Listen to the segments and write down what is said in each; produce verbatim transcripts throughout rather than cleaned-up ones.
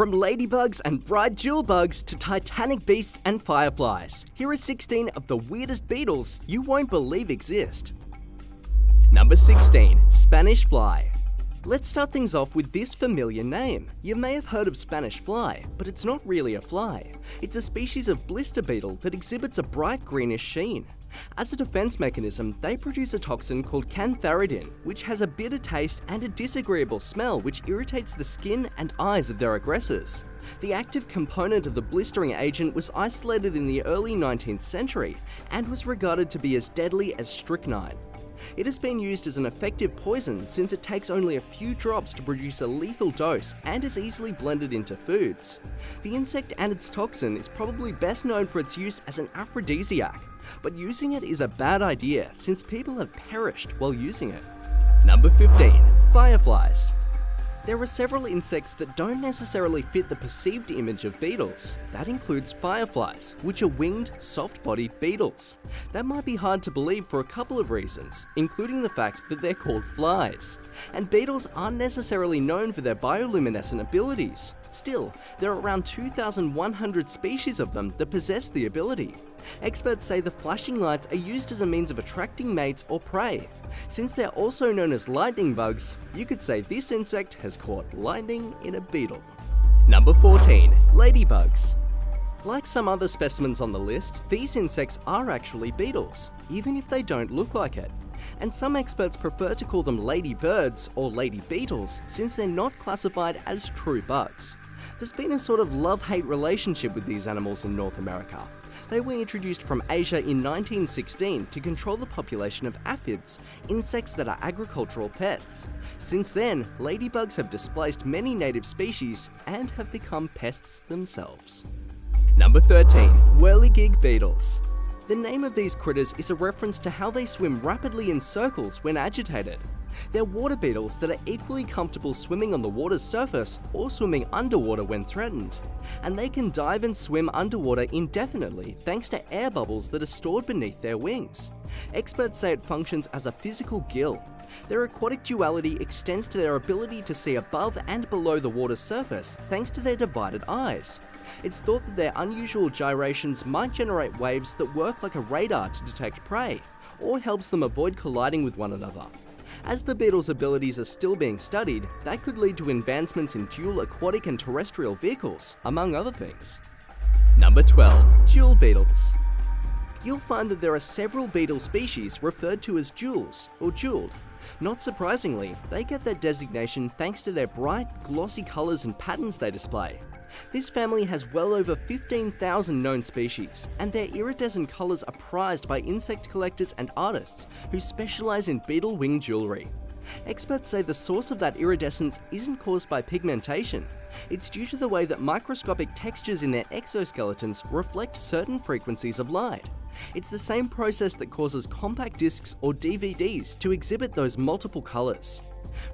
From ladybugs and bright jewel bugs to titanic beasts and fireflies, here are sixteen of the weirdest beetles you won't believe exist. Number sixteen. Spanish Fly. Let's start things off with this familiar name. You may have heard of Spanish fly, but it's not really a fly. It's a species of blister beetle that exhibits a bright greenish sheen. As a defense mechanism, they produce a toxin called cantharidin, which has a bitter taste and a disagreeable smell which irritates the skin and eyes of their aggressors. The active component of the blistering agent was isolated in the early nineteenth century and was regarded to be as deadly as strychnine. It has been used as an effective poison since it takes only a few drops to produce a lethal dose and is easily blended into foods. The insect and its toxin is probably best known for its use as an aphrodisiac, but using it is a bad idea since people have perished while using it. Number fifteen. Fireflies. There are several insects that don't necessarily fit the perceived image of beetles. That includes fireflies, which are winged, soft-bodied beetles. That might be hard to believe for a couple of reasons, including the fact that they're called flies. And beetles aren't necessarily known for their bioluminescent abilities. Still, there are around two thousand one hundred species of them that possess the ability. Experts say the flashing lights are used as a means of attracting mates or prey. Since they're also known as lightning bugs, you could say this insect has caught lightning in a beetle. Number fourteen. Ladybugs. Like some other specimens on the list, these insects are actually beetles, even if they don't look like it. And some experts prefer to call them ladybirds or lady beetles since they're not classified as true bugs. There's been a sort of love-hate relationship with these animals in North America. They were introduced from Asia in nineteen sixteen to control the population of aphids, insects that are agricultural pests. Since then, ladybugs have displaced many native species and have become pests themselves. Number thirteen. Whirligig beetles. The name of these critters is a reference to how they swim rapidly in circles when agitated. They're water beetles that are equally comfortable swimming on the water's surface or swimming underwater when threatened. And they can dive and swim underwater indefinitely thanks to air bubbles that are stored beneath their wings. Experts say it functions as a physical gill. Their aquatic duality extends to their ability to see above and below the water's surface thanks to their divided eyes. It's thought that their unusual gyrations might generate waves that work like a radar to detect prey, or helps them avoid colliding with one another. As the beetle's abilities are still being studied, that could lead to advancements in dual aquatic and terrestrial vehicles, among other things. Number twelve. Jewel beetles. You'll find that there are several beetle species referred to as jewels, or jeweled. Not surprisingly, they get that designation thanks to their bright, glossy colours and patterns they display. This family has well over fifteen thousand known species, and their iridescent colours are prized by insect collectors and artists who specialise in beetle wing jewellery. Experts say the source of that iridescence isn't caused by pigmentation. It's due to the way that microscopic textures in their exoskeletons reflect certain frequencies of light. It's the same process that causes compact discs or D V Ds to exhibit those multiple colours.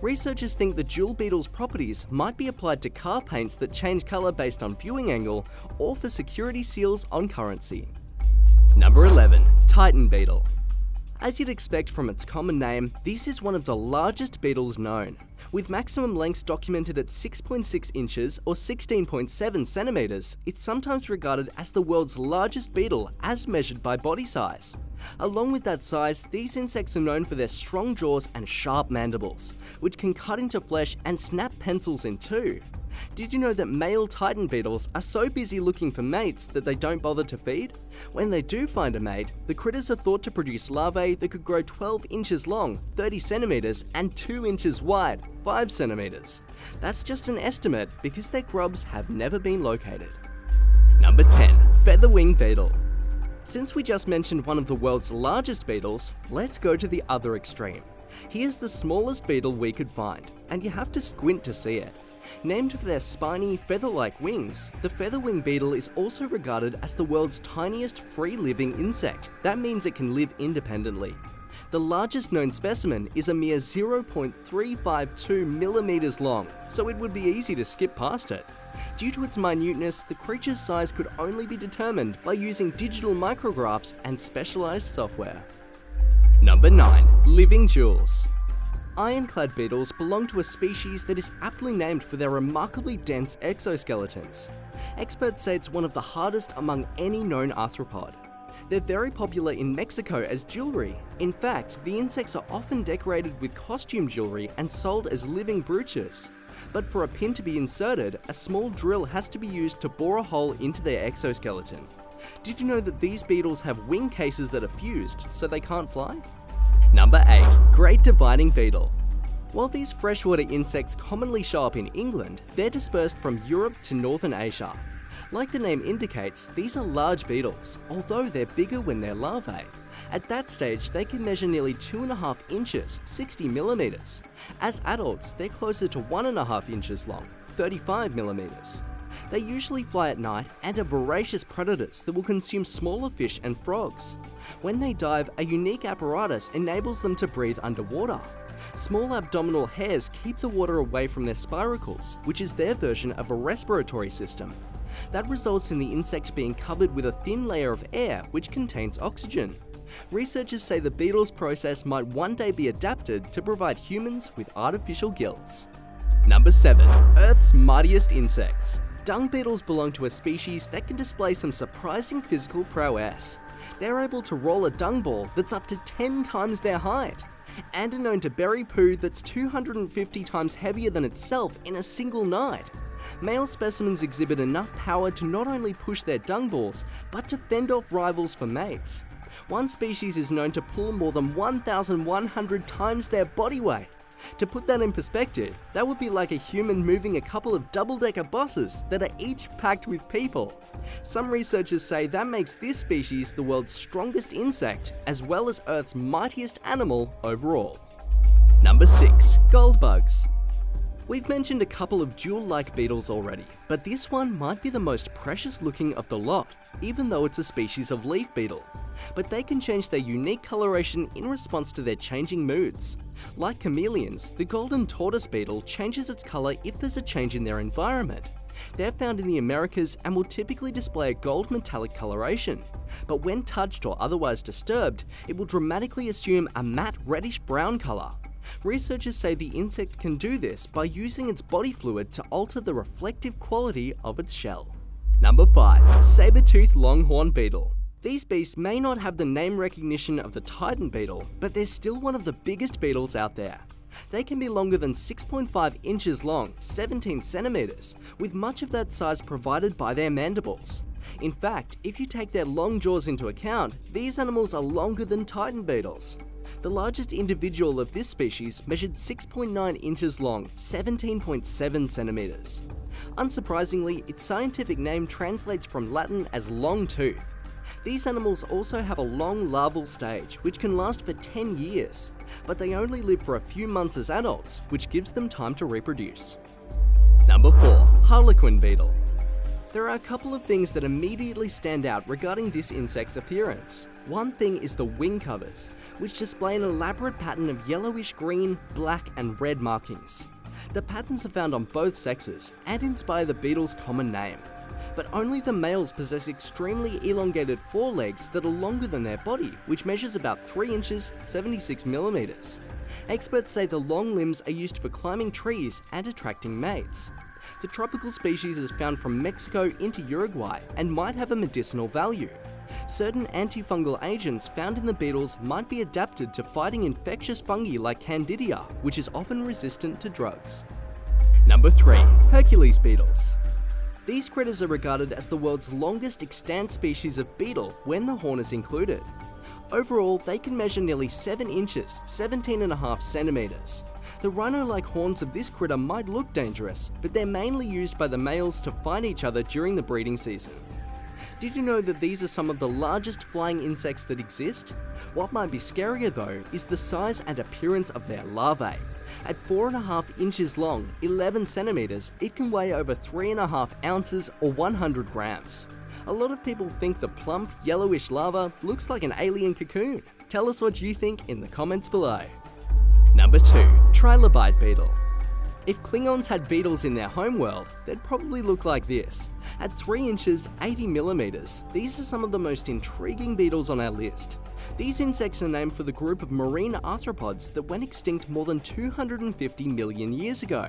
Researchers think the jewel beetle's properties might be applied to car paints that change colour based on viewing angle or for security seals on currency. Number eleven. Titan beetle. As you'd expect from its common name, this is one of the largest beetles known, with maximum lengths documented at six point six inches or sixteen point seven centimetres. It's sometimes regarded as the world's largest beetle as measured by body size. Along with that size, these insects are known for their strong jaws and sharp mandibles, which can cut into flesh and snap pencils in two. Did you know that male titan beetles are so busy looking for mates that they don't bother to feed? When they do find a mate, the critters are thought to produce larvae that could grow twelve inches long, thirty centimetres, and two inches wide, five centimetres. That's just an estimate because their grubs have never been located. Number ten. Featherwing beetle. Since we just mentioned one of the world's largest beetles, let's go to the other extreme. Here's the smallest beetle we could find, and you have to squint to see it. Named for their spiny, feather-like wings, the featherwing beetle is also regarded as the world's tiniest free-living insect. That means it can live independently. The largest known specimen is a mere zero point three five two millimetres long, so it would be easy to skip past it. Due to its minuteness, the creature's size could only be determined by using digital micrographs and specialised software. Number nine. Living jewels. Ironclad beetles belong to a species that is aptly named for their remarkably dense exoskeletons. Experts say it's one of the hardest among any known arthropod. They're very popular in Mexico as jewelry. In fact, the insects are often decorated with costume jewelry and sold as living brooches. But for a pin to be inserted, a small drill has to be used to bore a hole into their exoskeleton. Did you know that these beetles have wing cases that are fused, so they can't fly? Number eight. Great Dividing Beetle. While these freshwater insects commonly show up in England, they're dispersed from Europe to northern Asia. Like the name indicates, these are large beetles, although they're bigger when they're larvae. At that stage, they can measure nearly two and a half inches, sixty millimeters. As adults, they're closer to one and a half inches long, thirty-five millimeters. They usually fly at night and are voracious predators that will consume smaller fish and frogs. When they dive, a unique apparatus enables them to breathe underwater. Small abdominal hairs keep the water away from their spiracles, which is their version of a respiratory system. That results in the insect being covered with a thin layer of air which contains oxygen. Researchers say the beetle's process might one day be adapted to provide humans with artificial gills. Number seven. Earth's Mightiest Insects. Dung beetles belong to a species that can display some surprising physical prowess. They're able to roll a dung ball that's up to ten times their height, and are known to bury poo that's two hundred fifty times heavier than itself in a single night. Male specimens exhibit enough power to not only push their dung balls, but to fend off rivals for mates. One species is known to pull more than one thousand one hundred times their body weight. To put that in perspective, that would be like a human moving a couple of double-decker buses that are each packed with people. Some researchers say that makes this species the world's strongest insect, as well as Earth's mightiest animal overall. Number six. Gold Bugs. We've mentioned a couple of jewel-like beetles already, but this one might be the most precious looking of the lot, even though it's a species of leaf beetle. But they can change their unique coloration in response to their changing moods. Like chameleons, the golden tortoise beetle changes its color if there's a change in their environment. They're found in the Americas and will typically display a gold metallic coloration, but when touched or otherwise disturbed, it will dramatically assume a matte reddish-brown color. Researchers say the insect can do this by using its body fluid to alter the reflective quality of its shell. Number five. Saber-tooth longhorn beetle. These beasts may not have the name recognition of the titan beetle, but they're still one of the biggest beetles out there. They can be longer than six point five inches long, seventeen centimeters, with much of that size provided by their mandibles. In fact, if you take their long jaws into account, these animals are longer than titan beetles. The largest individual of this species measured six point nine inches long, seventeen point seven centimeters. Unsurprisingly, its scientific name translates from Latin as long tooth. These animals also have a long larval stage, which can last for ten years, but they only live for a few months as adults, which gives them time to reproduce. Number four. Harlequin beetle. There are a couple of things that immediately stand out regarding this insect's appearance. One thing is the wing covers, which display an elaborate pattern of yellowish-green, black and red markings. The patterns are found on both sexes and inspire the beetle's common name. But only the males possess extremely elongated forelegs that are longer than their body, which measures about three inches, seventy-six millimeters. Experts say the long limbs are used for climbing trees and attracting mates. The tropical species is found from Mexico into Uruguay and might have a medicinal value. Certain antifungal agents found in the beetles might be adapted to fighting infectious fungi like Candida, which is often resistant to drugs. Number three. Hercules beetles. These critters are regarded as the world's longest extant species of beetle when the horn is included. Overall, they can measure nearly seven inches, seventeen and a half centimeters. The rhino-like horns of this critter might look dangerous, but they're mainly used by the males to fight each other during the breeding season. Did you know that these are some of the largest flying insects that exist? What might be scarier though is the size and appearance of their larvae. At four and a half inches long, eleven centimeters, it can weigh over three and a half ounces or one hundred grams. A lot of people think the plump, yellowish larva looks like an alien cocoon. Tell us what you think in the comments below. Number two. Trilobite beetle. If Klingons had beetles in their homeworld, they'd probably look like this. At three inches, eighty millimeters, these are some of the most intriguing beetles on our list. These insects are named for the group of marine arthropods that went extinct more than two hundred fifty million years ago.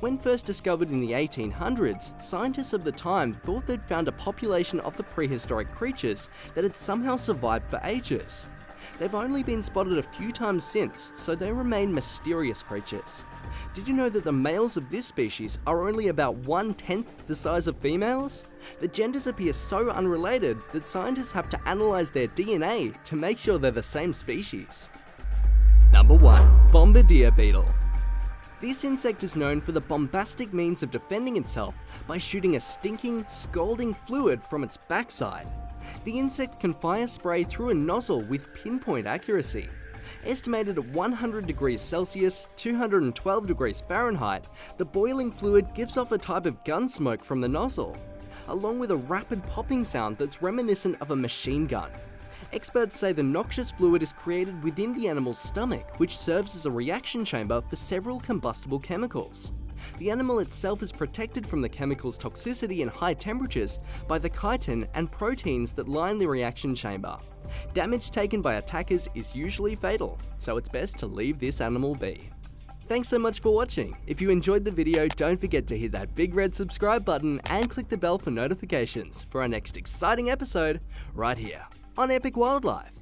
When first discovered in the eighteen hundreds, scientists of the time thought they'd found a population of the prehistoric creatures that had somehow survived for ages. They've only been spotted a few times since, so they remain mysterious creatures. Did you know that the males of this species are only about one-tenth the size of females? The genders appear so unrelated that scientists have to analyse their D N A to make sure they're the same species. Number one. Bombardier Beetle. This insect is known for the bombastic means of defending itself by shooting a stinking, scalding fluid from its backside. The insect can fire spray through a nozzle with pinpoint accuracy. Estimated at one hundred degrees Celsius, two hundred twelve degrees Fahrenheit, the boiling fluid gives off a type of gun smoke from the nozzle, along with a rapid popping sound that's reminiscent of a machine gun. Experts say the noxious fluid is created within the animal's stomach, which serves as a reaction chamber for several combustible chemicals. The animal itself is protected from the chemical's toxicity in high temperatures by the chitin and proteins that line the reaction chamber. Damage taken by attackers is usually fatal, so it's best to leave this animal be. Thanks so much for watching. If you enjoyed the video, don't forget to hit that big red subscribe button and click the bell for notifications for our next exciting episode right here on Epic Wildlife.